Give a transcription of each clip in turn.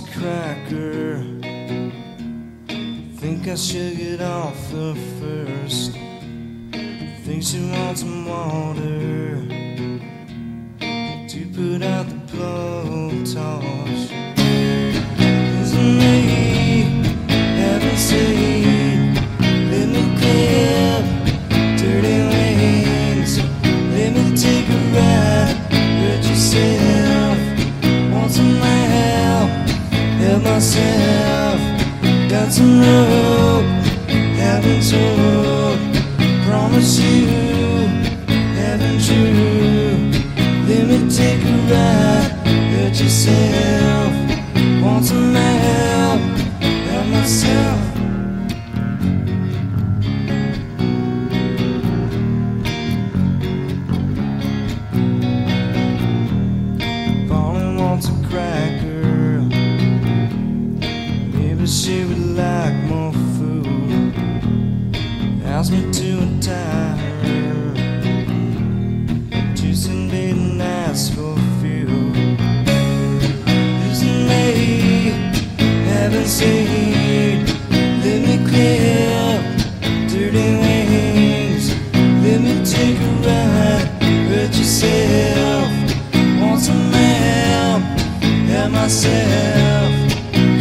wants a cracker. Think I should get off her first. Think she wants some water to put out the blowtorch. Is it me? Heaven seen? Let me clear dirty lanes. Let me take a ride. Hurt yourself. Want some help? Help myself. Got some rope. Haven't told. Promise you. Haven't you? Let me take a ride, hurt yourself. Want some help, help myself. Polly wants a cracker. Maybe she would like more food. Ask me to untie her. For fuel. It's me, heaven seen. Let me clear dirty wings. Let me take a ride, hurt yourself. Want some help, help myself.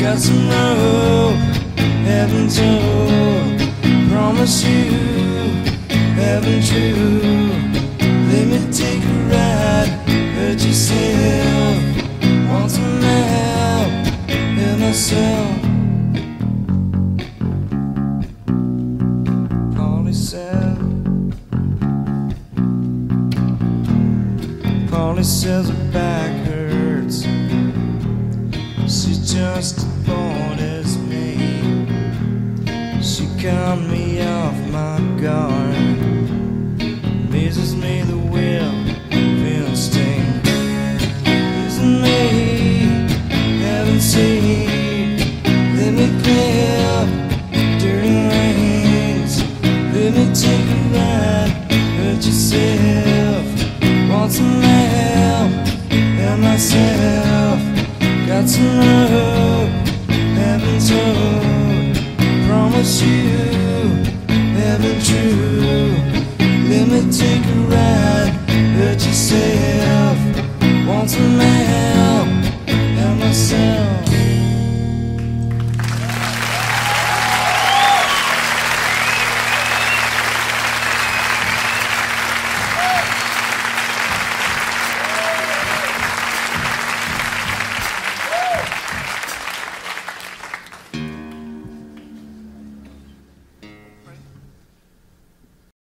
Got some rope, haven't told. Promise you, haven't you? Let me take a ride. Hurt yourself, want some help, help myself. Polly says, her back hurts. She just bothers me. She caught me off my guard. Amazes me the will.